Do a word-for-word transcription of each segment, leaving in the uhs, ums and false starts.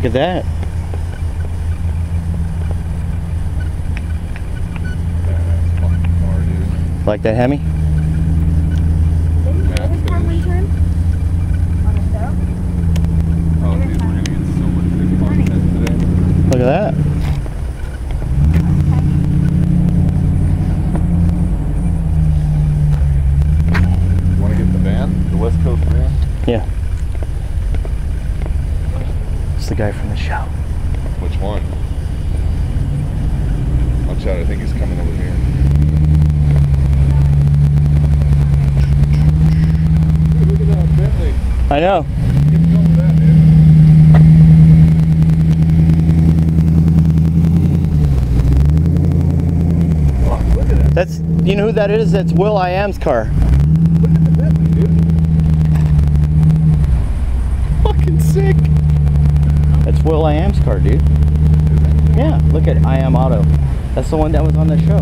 Look at that. Like that Hemi? Look at that. You want to get the van? The West Coast van? Yeah. It's the guy from the show. Which one? Watch out, I think he's coming over here. Hey, look at that Bentley. I know. That's, you know who that is? That's Will I Am's car. Look at the Bentley, dude. Fucking sick. That's Will I Am's car, dude. Yeah, look at I Am Auto. That's the one that was on the show.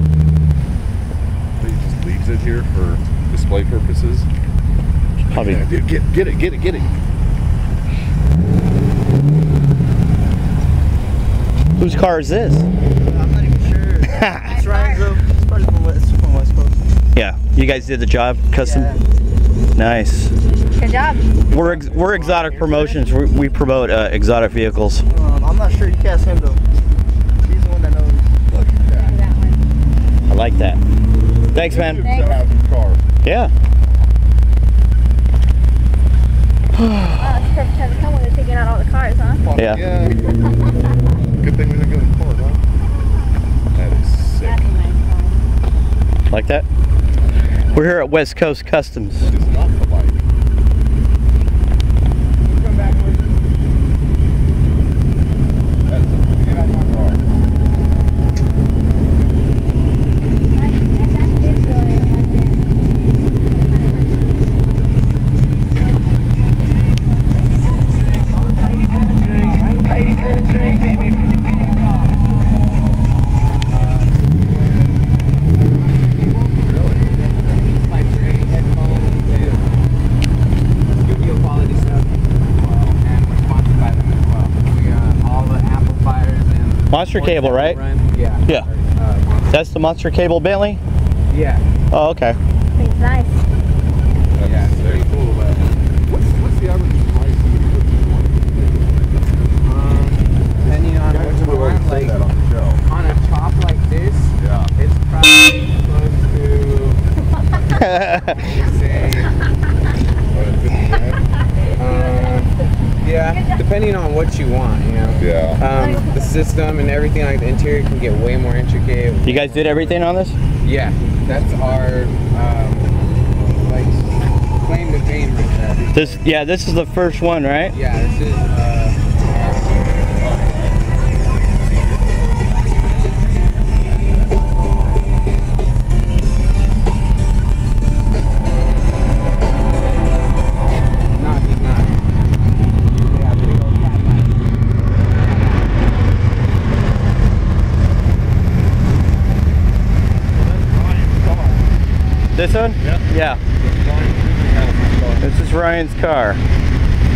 So he just leaves it here for display purposes? Probably. Yeah, dude, get, get it, get it, get it. Whose car is this? I'm not even sure. It's Ryan's. Yeah, you guys did the job, custom. Yeah. Nice. Good job. We're ex we're Exotic Promotions. We, we promote uh, exotic vehicles. Um, I'm not sure you cast him though. He's the one that knows. Look at that. That one. I like that. Thanks, man. Thanks. Yeah. Wow, it's perfect time to come when they're taking out all the cars, huh? Well, yeah. yeah. Good thing we didn't go to court, huh? That is sick. That's like that? We're here at West Coast Customs. It's not the light. Come back with you. That's a, get out of my car. Monster Cable, right? Yeah. Yeah. That's the Monster Cable Bentley? Yeah. Oh, okay. It's nice. Yeah, it's very cool. What's, what's the average price? Um, depending on what you want, like on a top like this, yeah. It's probably close to, say, uh, yeah, depending on what you want, you know. Yeah. Um, the system and everything, like the interior can get way more intricate. You guys did everything on this? Yeah, that's our um, like claim to fame right now. This, yeah, this is the first one, right? Yeah, this is. Uh, This one? Yeah. Yeah. This is Ryan's car.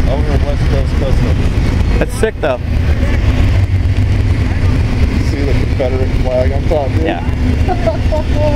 Over at West Coast Customs. That's sick though. See the Confederate flag on top, dude? Yeah.